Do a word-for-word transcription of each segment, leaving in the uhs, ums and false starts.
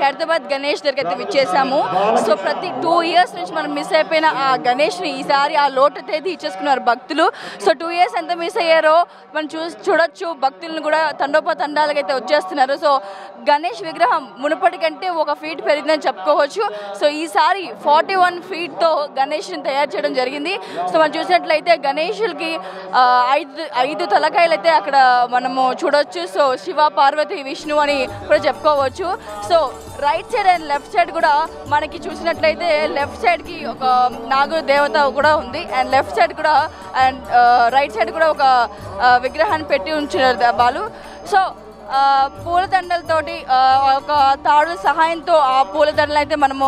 ఖైరతాబాద్ గణేష్ దగ్గరికి విచ్చేసాము. సో ప్రతి టూ ఇయర్స్ నుంచి మనం మిస్ అయిపోయిన ఆ గణేష్ని ఈసారి ఆ లోటు తేదీ ఇచ్చేసుకున్నారు భక్తులు. సో టూ ఇయర్స్ ఎంత మిస్ అయ్యారో మనం చూ చూడొచ్చు భక్తులను కూడా తండోపతండాలకు అయితే వచ్చేస్తున్నారు. సో గణేష్ విగ్రహం మునుపటి కంటే ఒక ఫీట్ పెరిగిందని చెప్పుకోవచ్చు. సో ఈసారి ఫార్టీ వన్ ఫీట్తో గణేష్ని తయారు చేయడం జరిగింది. సో మనం చూసినట్లయితే గణేషులకి ఐదు ఐదు తలకాయలు అయితే అక్కడ మనము చూడవచ్చు. సో శివ పార్వతి విష్ణు అని కూడా చెప్పుకోవచ్చు. So right side and left side కూడా మనకి చూసినట్లయితే లెఫ్ట్ సైడ్కి ఒక నాగుల దేవత కూడా ఉంది, అండ్ లెఫ్ట్ సైడ్ కూడా అండ్ రైట్ సైడ్ కూడా ఒక విగ్రహాన్ని పెట్టి ఉంచున్నారు వాళ్ళు. సో పూలదండలతోటి ఒక తాడు సహాయంతో ఆ పూలదండలు అయితే మనము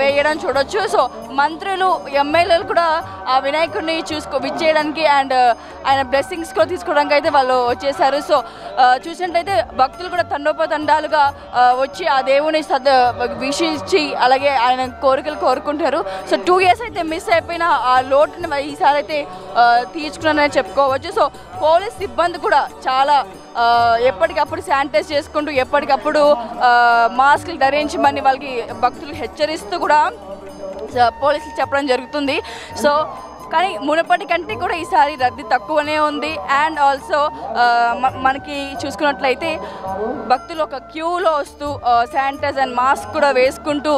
వేయడం చూడవచ్చు. సో మంత్రులు ఎమ్మెల్యేలు కూడా ఆ వినాయకుడిని చూసుకో విచ్చేయడానికి అండ్ ఆయన బ్లెస్సింగ్స్ కూడా తీసుకోవడానికి అయితే వాళ్ళు వచ్చేసారు. సో చూసినట్లయితే భక్తులు కూడా తండోపతండాలుగా వచ్చి ఆ దేవుని సద్ వీక్షించి అలాగే ఆయన కోరికలు కోరుకుంటారు. సో టూ ఇయర్స్ అయితే మిస్ అయిపోయిన ఆ లోటుని ఈసారి అయితే తీర్చుకున్నారని చెప్పుకోవచ్చు. సో పోలీస్ సిబ్బంది కూడా చాలా ఎప్పటికప్పుడు శానిటైజ్ చేసుకుంటూ ఎప్పటికప్పుడు మాస్కులు ధరించమని వాళ్ళకి భక్తులు హెచ్చరిస్తూ కూడా పోలీసులు చెప్పడం జరుగుతుంది. సో కానీ మునపటి కంటే కూడా ఈసారి రద్దీ తక్కువనే ఉంది. అండ్ ఆల్సో మనకి చూసుకున్నట్లయితే భక్తులు ఒక క్యూలో వస్తూ శానిటైజర్ అండ్ మాస్క్ కూడా వేసుకుంటూ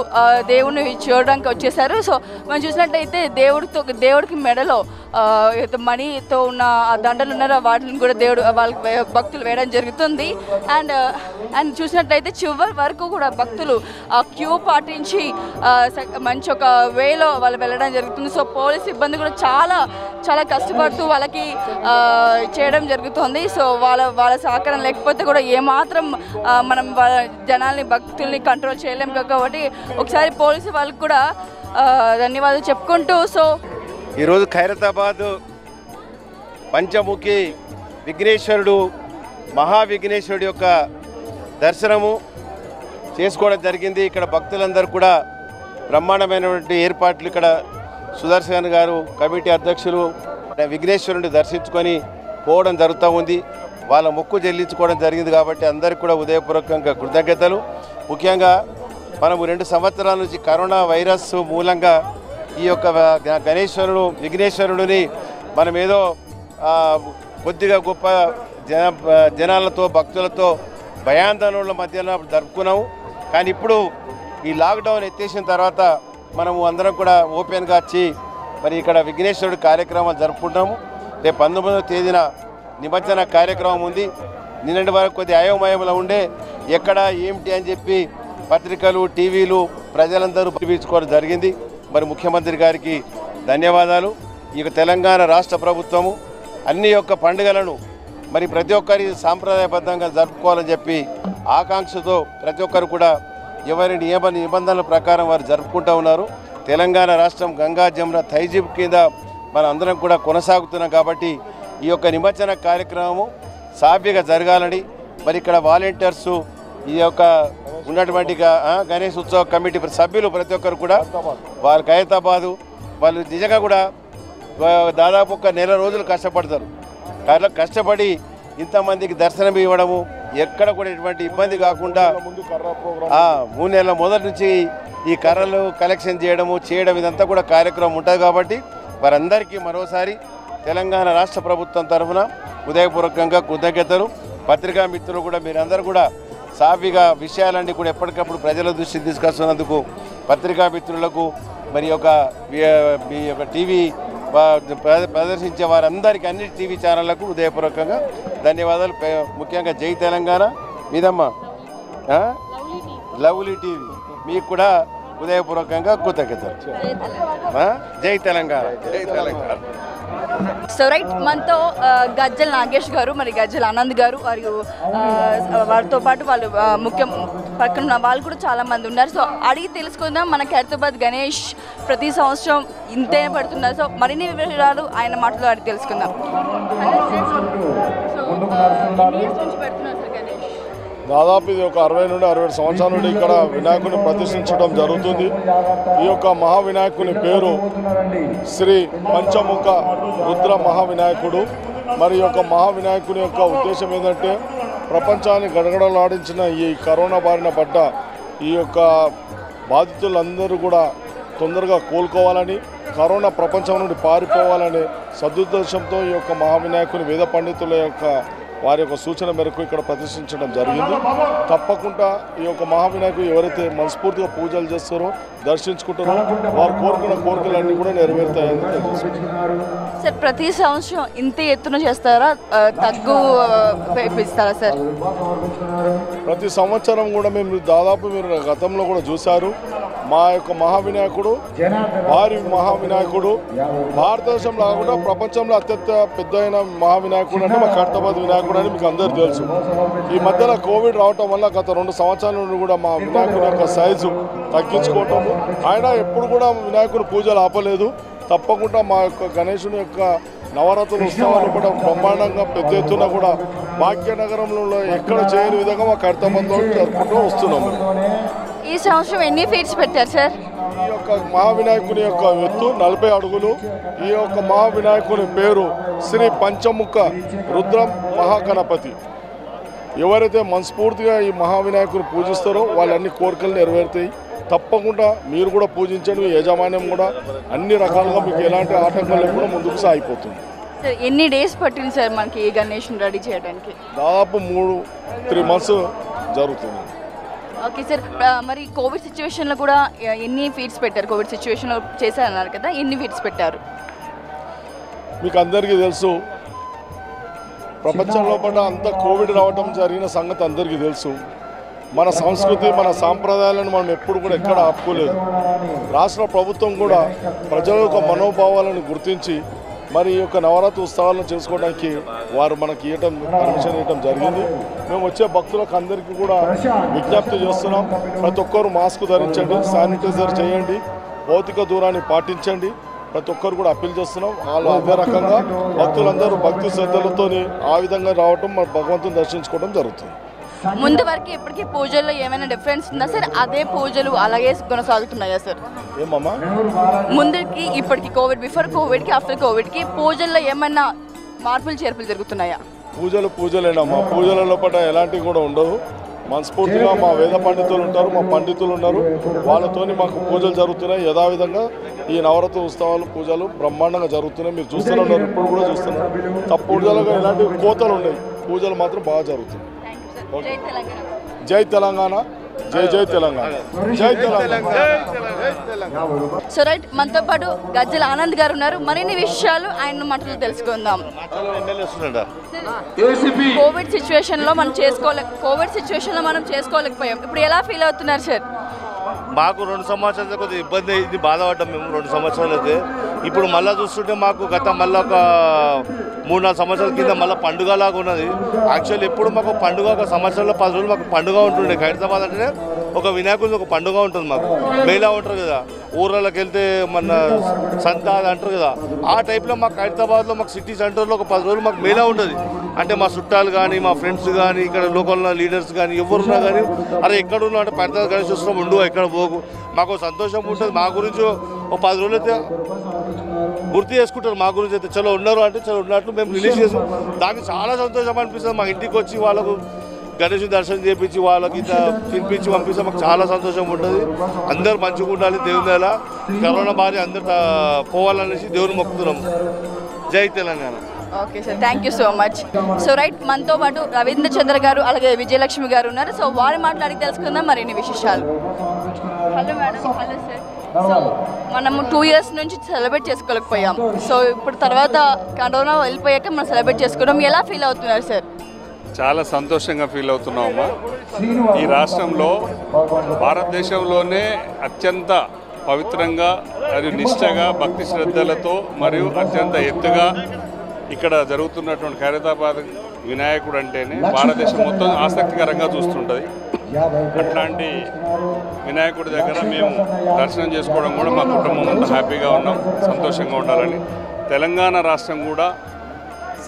దేవుడిని చూడడానికి వచ్చేసారు. సో మనం చూసినట్లయితే దేవుడితో దేవుడికి మెడలో మణితో ఉన్న దండలు ఉన్నారో వాటిని కూడా దేవుడు వాళ్ళకి భక్తులు వేయడం జరుగుతుంది. అండ్ అండ్ చూసినట్లయితే చివరి వరకు కూడా భక్తులు ఆ క్యూ పాటించి మంచి ఒక వేలో వాళ్ళు వెళ్ళడం జరుగుతుంది. సో పోలీస్ సిబ్బంది కూడా చాలా చాలా కష్టపడుతూ వాళ్ళకి చేయడం జరుగుతుంది. సో వాళ్ళ వాళ్ళ సహకారం లేకపోతే కూడా ఏమాత్రం మనం వాళ్ళ జనాల్ని భక్తుల్ని కంట్రోల్ చేయలేము. కాబట్టి ఒకసారి పోలీసు వాళ్ళకి కూడా ధన్యవాదాలు చెప్పుకుంటూ సో ఈరోజు ఖైరతాబాద్ పంచముఖి విఘ్నేశ్వరుడు మహా విఘ్నేశ్వరుడు యొక్క దర్శనము చేసుకోవడం జరిగింది. ఇక్కడ భక్తులందరూ కూడా బ్రహ్మాండమైనటువంటి ఏర్పాట్లు ఇక్కడ సుదర్శన్ గారు కమిటీ అధ్యక్షులు విఘ్నేశ్వరుని దర్శించుకొని పోవడం జరుగుతూ ఉంది. వాళ్ళ మొక్కు చెల్లించుకోవడం జరిగింది కాబట్టి అందరికీ కూడా హృదయపూర్వకంగా కృతజ్ఞతలు. ముఖ్యంగా మనము రెండు సంవత్సరాల నుంచి కరోనా వైరస్ మూలంగా ఈ యొక్క గణేశ్వరుడు విఘ్నేశ్వరుడిని మనం ఏదో కొద్దిగా గొప్ప జన జనాలతో భక్తులతో భయాందోళనల మధ్యన జరుపుకున్నాము. కానీ ఇప్పుడు ఈ లాక్డౌన్ ఎత్తేసిన తర్వాత మనము అందరం కూడా ఓపెన్గా వచ్చి మరి ఇక్కడ విఘ్నేశ్వరుడు కార్యక్రమాలు జరుపుకుంటాము. రేపు పంతొమ్మిదవ తేదీన నిమజ్జన కార్యక్రమం ఉంది. నిన్నటి వరకు కొద్ది అయోమయంలో ఉండే ఎక్కడ ఏమిటి అని చెప్పి పత్రికలు టీవీలు ప్రజలందరూ పిలుచుకోవడం జరిగింది. మరి ముఖ్యమంత్రి గారికి ధన్యవాదాలు. ఈ యొక్క తెలంగాణ రాష్ట్ర ప్రభుత్వము అన్ని యొక్క పండుగలను మరి ప్రతి ఒక్కరి సాంప్రదాయబద్ధంగా జరుపుకోవాలని చెప్పి ఆకాంక్షతో ప్రతి ఒక్కరు కూడా ఎవరి నియమ నిబంధనల ప్రకారం వారు జరుపుకుంటూ ఉన్నారు. తెలంగాణ రాష్ట్రం గంగా జమున తైజీబ్ కింద మన అందరం కూడా కొనసాగుతున్నాం. కాబట్టి ఈ యొక్క నిమజ్జన కార్యక్రమము సాఫీగా జరగాలని మరి ఇక్కడ వాలంటీర్సు ఈ యొక్క ఉన్నటువంటి గణేష్ ఉత్సవ కమిటీ సభ్యులు ప్రతి ఒక్కరు కూడా వారు ఖైరతాబాదు వాళ్ళు నిజంగా కూడా దాదాపు ఒక నెల రోజులు కష్టపడతారు. అలా కష్టపడి ఇంతమందికి దర్శనం ఇవ్వడము ఎక్కడ కూడా ఎటువంటి ఇబ్బంది కాకుండా మూడు నెలల మొదటి నుంచి ఈ కర్రలు కలెక్షన్ చేయడము చేయడం ఇదంతా కూడా కార్యక్రమం ఉంటుంది. కాబట్టి వారందరికీ మరోసారి తెలంగాణ రాష్ట్ర ప్రభుత్వం తరఫున హృదయపూర్వకంగా కృతజ్ఞతలు. పత్రికా మిత్రులు కూడా మీరందరూ కూడా సాఫీగా విషయాలన్నీ కూడా ఎప్పటికప్పుడు ప్రజల దృష్టికి తీసుకొస్తున్నందుకు పత్రికా మిత్రులకు మరి యొక్క టీవీ ప్రదర్శించే వారందరికీ అన్ని టీవీ ఛానళ్లకు హృదయపూర్వకంగా ధన్యవాదాలు. ముఖ్యంగా జై తెలంగాణ మీదమ్మ లవ్లీ టీవీ మీకు కూడా హృదయపూర్వకంగా కృతజ్ఞతలు. జై తెలంగాణ జై తెలంగాణ. సో రైట్ మనతో గజ్జల నాగేష్ గారు మరి గజ్జల ఆనంద్ గారు మరియు వారితో పాటు వాళ్ళు ముఖ్యం పక్కన వాళ్ళు కూడా చాలామంది ఉన్నారు. సో అడిగి తెలుసుకుందాం మన ఖైరతాబాద్ గణేష్ ప్రతి సంవత్సరం ఇంతే పడుతున్నారు. సో మరిన్ని వివరాలు ఆయన మాటలు అడిగి తెలుసుకుందాం. దాదాపు ఇది ఒక అరవై నుండి అరవై ఐదు సంవత్సరాల నుండి ఇక్కడ వినాయకుని ప్రతిష్ఠించడం జరుగుతుంది। ఈ యొక్క మహా వినాయకుని పేరు శ్రీ పంచముఖ రుద్ర మహా వినాయకుడు। మరి ఈ యొక్క మహా వినాయకుని యొక్క ఉద్దేశం ఏంటంటే ప్రపంచాన్ని గడగడలాడించిన ఈ కరోనా బారిన పడ్డ ఈ యొక్క బాధితులందరూ కూడా తొందరగా కోలుకోవాలని, కరోనా ప్రపంచం నుండి పారిపోవాలనే సదుద్దేశంతో ఈ యొక్క మహా వినాయకుని వేద పండితుల యొక్క వారి యొక్క సూచన మేరకు ఇక్కడ ప్రదర్శించడం జరిగింది। తప్పకుండా ఈ యొక్క మహా వినాయకుడు ఎవరైతే మనస్ఫూర్తిగా పూజలు చేస్తారో, దర్శించుకుంటారో వారు కోరుకున్న కోరికలన్నీ కూడా నెరవేరుతాయని సార్। ప్రతి సంవత్సరం ఇంత ఎత్తున చేస్తారా, తగ్గు ఇస్తారా సార్? ప్రతి సంవత్సరం కూడా మేము దాదాపు మీరు గతంలో కూడా చూశారు, మా యొక్క మహా వినాయకుడు వారి మహా వినాయకుడు భారతదేశంలో కాకుండా ప్రపంచంలో అత్యంత పెద్ద అయిన మహా వినాయకుడు అంటే మా ఖైరతాబాద్ వినాయకుడు అని మీకు అందరూ తెలుసు। ఈ మధ్యలో కోవిడ్ రావటం వల్ల గత రెండు సంవత్సరాల నుండి కూడా మా వినాయకుడి యొక్క సైజు తగ్గించుకోవటము, ఆయన ఎప్పుడు కూడా వినాయకుడు పూజలు ఆపలేదు। తప్పకుండా మా యొక్క గణేశుని యొక్క నవరాత్రుల ఉత్సవాలు కూడా బ్రహ్మాండంగా పెద్ద ఎత్తున కూడా భాగ్యనగరంలో ఎక్కడ చేయని విధంగా మా ఖైరతాబాద్లో జరుపుకుంటూ వస్తున్నాము। ఈ సంవత్సరం ఎన్ని ఫీట్స్ పెట్టారు సార్? ఈ యొక్క మహా వినాయకుని యొక్క ఎత్తు నలభై అడుగులు। ఈ యొక్క మహా వినాయకుని పేరు శ్రీ పంచముఖ రుద్రం మహాగణపతి। ఎవరైతే మనస్ఫూర్తిగా ఈ మహా వినాయకుని పూజిస్తారో వాళ్ళన్ని కోరికలు నెరవేరుతాయి। తప్పకుండా మీరు కూడా పూజించండి, మీ యజమాన్యం కూడా అన్ని రకాలుగా మీకు ఎలాంటి ఆటంకం లేకుండా ముందుకు సాగిపోతుంది। ఎన్ని డేస్ పట్టింది సార్ మనకి ఈ గణేష్ని రెడీ చేయడానికి? దాదాపు మూడు త్రీ మంత్స్ జరుగుతుంది। ఓకే సార్, మరి కోవిడ్ సిచ్యువేషన్లో కూడా ఎన్ని ఫీట్స్ పెట్టారు? కోవిడ్ సిచ్యువేషన్లో చేశారన్నారు కదా, ఎన్ని ఫీట్స్ పెట్టారు? మీకు అందరికీ తెలుసు, ప్రపంచంలో పట్ల అంతా కోవిడ్ రావడం జరిగిన సంగతి అందరికీ తెలుసు। మన సంస్కృతి మన సాంప్రదాయాలను మనం ఎప్పుడు కూడా ఎక్కడ ఆపుకోలేదు। రాష్ట్ర ప్రభుత్వం కూడా ప్రజల యొక్క మనోభావాలను గుర్తించి మరి ఈ యొక్క నవరాత్రి ఉత్సవాలను చేసుకోవడానికి వారు మనకి ఇవ్వటం పర్మిషన్ ఇవ్వటం జరిగింది। మేము వచ్చే భక్తులకు అందరికీ కూడా విజ్ఞప్తి చేస్తున్నాం, ప్రతి ఒక్కరు మాస్క్ ధరించండి, శానిటైజర్ చేయండి, భౌతిక దూరాన్ని పాటించండి, ప్రతి ఒక్కరు కూడా అప్పీల్ చేస్తున్నాం। వాళ్ళు అదే రకంగా భక్తులందరూ భక్తి శ్రద్ధలతో ఆ విధంగా రావటం మన భగవంతుని దర్శించుకోవడం జరుగుతుంది। ముందు వరకు ఇప్పటికీ పూజల్లో ఏమైనా డిఫరెన్స్ ఉందా సార్? అదే పూజలు అలాగే కొనసాగుతున్నాయా సార్? ఏమమ్మా, ముందుకి ఇప్పటికి కోవిడ్ బిఫోర్ కోవిడ్కి ఆఫ్టర్ కోవిడ్కి పూజల్లో ఏమైనా మార్పులు చేర్పులు జరుగుతున్నాయా? పూజలు పూజలేనమ్మా, పూజల లోపల ఎలాంటివి కూడా ఉండవు। మనస్ఫూర్తిగా మా వేద పండితులు ఉంటారు, మా పండితులు ఉన్నారు, వాళ్ళతోని మాకు పూజలు జరుగుతున్నాయి। యథావిధంగా ఈ నవరాత్రి ఉత్సవాలు పూజలు బ్రహ్మాండంగా జరుగుతున్నాయి। మీరు చూస్తూనే ఉన్నారు, ఇప్పుడు కూడా చూస్తున్నారు। తప్పు పూజలుగా ఎలాంటి కోతలు ఉన్నాయి, పూజలు మాత్రం బాగా జరుగుతుంది। జై తెలంగాణ, జై జై తెలంగాణ, జై తెలంగాణ। సో రైట్, మనతో పాటు గజ్జల ఆనంద్ గారు ఉన్నారు, మరిన్ని విషయాలు ఆయన మాటలు తెలుసుకుందాం। కోవిడ్ సిచ్యువేషన్ లో మనం చేసుకోలే కోవిడ్ సిచ్యువేషన్ లో మనం చేసుకోలేకపోయాం, ఇప్పుడు ఎలా ఫీల్ అవుతున్నారు సార్? మాకు రెండు సంవత్సరాలు కొద్దిగా ఇబ్బంది అయింది, బాధపడ్డాం మేము రెండు సంవత్సరాలు అయితే। ఇప్పుడు మళ్ళీ చూస్తుంటే మాకు గత మళ్ళీ ఒక మూడు నాలుగు సంవత్సరాల కింద మళ్ళీ పండుగలాగా ఉన్నది। యాక్చువల్ ఎప్పుడు మాకు పండుగ ఒక సంవత్సరంలో పది రోజులు మాకు పండుగ ఉంటుండే। ఖైరతాబాద్ అంటేనే ఒక వినాయకుడిది ఒక పండుగ ఉంటుంది మాకు। మేళా ఉంటారు కదా, ఊర్లలోకి వెళ్తే మన సంత అది అంటారు కదా, ఆ టైప్లో మాకు ఖైరతాబాద్లో మాకు సిటీ సెంటర్లో ఒక పది రోజులు మాకు మేళా ఉంటుంది। అంటే మా చుట్టాలు కానీ మా ఫ్రెండ్స్ కానీ ఇక్కడ లోకల్ లీడర్స్ కానీ ఎవరున్నా కానీ అరే ఎక్కడున్నా అంటే పెద్ద గణేష్ ఉత్సవం ఉండు, ఎక్కడ పోకు, మాకు సంతోషం ఉంటుంది। మా గురించి ఒక పది రోజులు అయితే గుర్తు చేసుకుంటారు, మా గురించి అయితే చలో ఉన్నారు అంటే చలో ఉన్నట్లు మేము రిలీజ్ చేసాం। దానికి చాలా సంతోషం అనిపిస్తుంది। మా ఇంటికి వచ్చి వాళ్ళకు గణేష్ దర్శనం చేయించి వాళ్ళకి తినిపించి పంపిస్తే మాకు చాలా సంతోషం ఉంటుంది। అందరూ మంచిగా ఉండాలి, దేవుని ఎలా కరోనా బారి అందరు పోవాలనేసి దేవుని మొక్కుతున్నాము। జై Telangana. Okay sir, thank you so much. So right, మనతో పాటు రవీంద్ర చంద్ర గారు అలాగే విజయలక్ష్మి గారు ఉన్నారు, సో వారు మాట్లాడి తెలుసుకుందాం మరిన్ని విశేషాలు। Hello madam, hello sir. So మనము టూ ఇయర్స్ నుంచి సెలబ్రేట్ చేసుకోలేకపోయాం, సో ఇప్పుడు తర్వాత కరోనా వెళ్ళిపోయాక మనం సెలబ్రేట్ చేసుకోవడం ఎలా ఫీల్ అవుతున్నారు సార్? చాలా సంతోషంగా ఫీల్ అవుతున్నామమ్మా। ఈ రాష్ట్రంలో భారతదేశంలోనే అత్యంత పవిత్రంగా మరియు నిష్ఠగా భక్తి శ్రద్ధలతో మరియు అత్యంత ఎత్తుగా ఇక్కడ జరుగుతున్నటువంటి ఖైరతాబాద్ వినాయకుడు అంటేనే భారతదేశం మొత్తం ఆసక్తికరంగా చూస్తుంటుంది। అట్లాంటి వినాయకుడి దగ్గర మేము దర్శనం చేసుకోవడం కూడా మా కుటుంబం అంతా హ్యాపీగా ఉన్నాం, సంతోషంగా ఉండాలని। తెలంగాణ రాష్ట్రం కూడా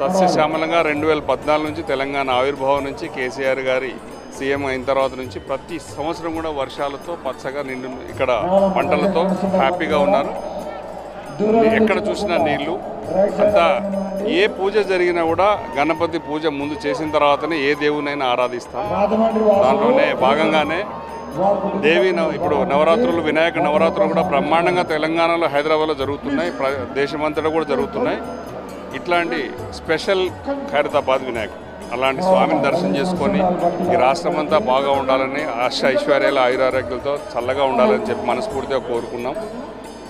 సస్యశ్యామలంగా రెండు వేల పద్నాలుగు నుంచి తెలంగాణ ఆవిర్భావం నుంచి కేసీఆర్ గారి సీఎం అయిన తర్వాత నుంచి ప్రతి సంవత్సరం కూడా వర్షాలతో పచ్చగా నిండు ఇక్కడ పంటలతో హ్యాపీగా ఉన్నారు. ఎక్కడ చూసినా నీళ్లు అంతా. ఏ పూజ జరిగినా కూడా గణపతి పూజ ముందు చేసిన తర్వాతనే ఏ దేవునైనా ఆరాధిస్తాం. దాంట్లోనే భాగంగానే దేవి ఇప్పుడు నవరాత్రులు వినాయక నవరాత్రులు కూడా బ్రహ్మాండంగా తెలంగాణలో హైదరాబాద్లో జరుగుతున్నాయి, దేశమంతటా కూడా జరుగుతున్నాయి. ఇట్లాంటి స్పెషల్ ఖైరతాబాద్ వినాయక్ అలాంటి స్వామిని దర్శనం చేసుకొని ఈ రాష్ట్రమంతా బాగా ఉండాలని ఆశ ఐశ్వర్యాల ఆయురారోగ్యాలతో చల్లగా ఉండాలని చెప్పి మనస్ఫూర్తిగా కోరుకున్నాం.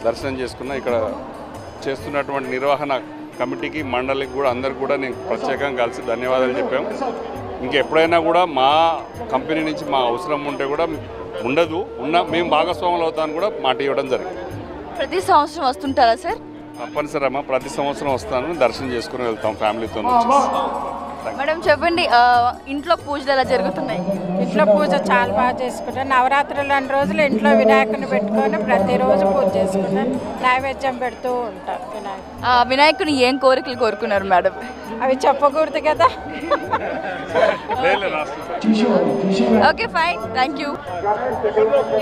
దర్శనం చేసుకున్నాం. ఇక్కడ చేస్తున్నటువంటి నిర్వహణ కమిటీకి మండలికి కూడా అందరికీ కూడా నేను ప్రత్యేకంగా కలిసి ధన్యవాదాలు చెప్పాం. ఇంకెప్పుడైనా కూడా మా కంపెనీ నుంచి మా అవసరం ఉంటే కూడా ఉండదు, ఉన్న మేము భాగస్వాములు అవుతామని కూడా మాట ఇవ్వడం జరిగింది. ప్రతి సంవత్సరం వస్తుంటారా సార్? తప్పనిసరి అమ్మ, ప్రతి సంవత్సరం వస్తాను, దర్శనం చేసుకుని వెళ్తాం ఫ్యామిలీతో. మేడం చెప్పండి, ఇంట్లో పూజలు ఎలా జరుగుతున్నాయి? ఇంట్లో పూజ చాలా బాగా చేసుకుంటాను. నవరాత్రులు రెండు రోజులు ఇంట్లో వినాయకుని పెట్టుకొని ప్రతిరోజు పూజ చేసుకుంటాను, నైవేద్యం పెడుతూ ఉంటాను. వినాయకుడు వినాయకుని ఏం కోరికలు కోరుకున్నారు మేడం? అవి చెప్పకూడదు కదా. Okay fine, thank you.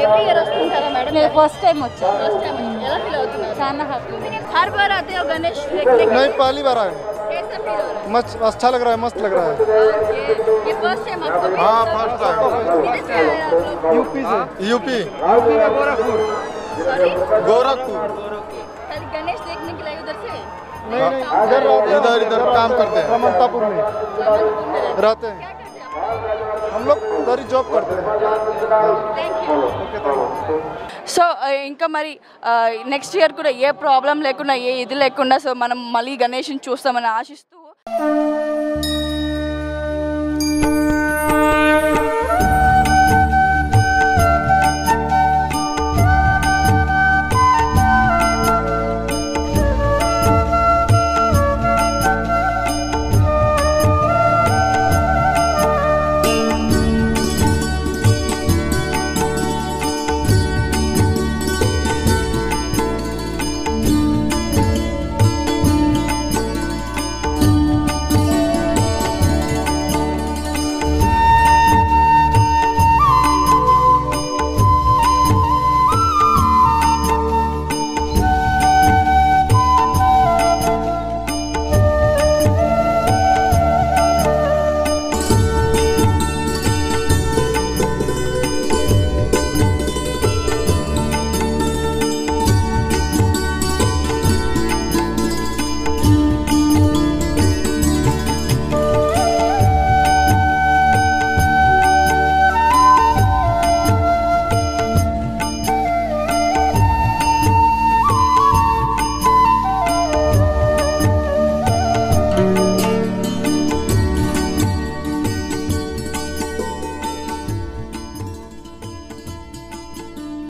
Every year వస్తుంటారా మేడం? నేను ఫస్ట్ టైం వచ్చాను. ఫస్ట్ టైం వచ్చాను. ఎలా ఫీల్ అవుతున్నారు? చాలా హ్యాపీ. హర్ బార్ ఆతే హో గణేష్? नहीं, पहली बार आए. मस्त, अच्छा लग रहा है, मस्त लग रहा है. हाँ फर्स्ट टाइम. यूपी से? यूपी गोरखपुर. गोरखपुर गणेश देखने के लिए उधर से? नहीं नहीं, इधर इधर इधर काम करते हैं, रामांतपुर में रहते हैं हम लोग, उधर ही जॉब करते हैं. సో ఇంకా మరి నెక్స్ట్ ఇయర్ కూడా ఏ ప్రాబ్లం లేకుండా ఏ ఇది లేకుండా సో మనం మళ్ళీ గణేష్ని చూస్తామని ఆశిస్తూ